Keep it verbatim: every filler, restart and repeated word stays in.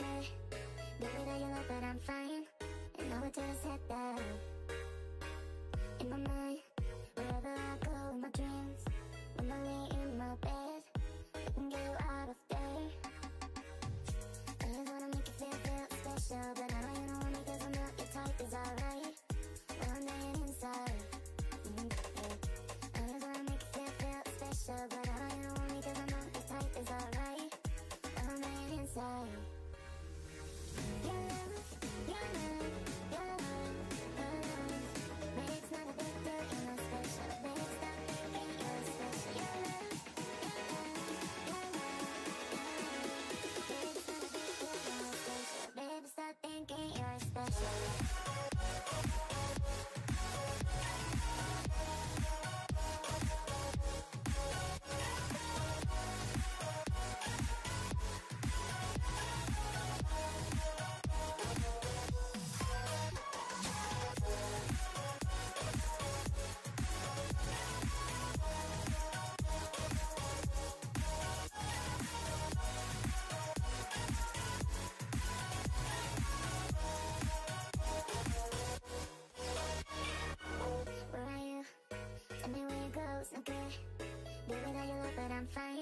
okay. Baby, that you love, but I'm fine. And I would just head down. In my mind, wherever I go in my dreams, when I lay in my bed, I can get you out of there. I just wanna make you feel, feel special, but I know you don't want me 'cause I'm not your type, it's alright. Well, I'm dying inside. Mm-hmm, yeah. I just wanna make you feel, feel special, but I know you don't want me 'cause I'm not your type, it's alright. Well, I'm dying inside. Tell me where you go, it's no good. Baby, that you love, but I'm fine.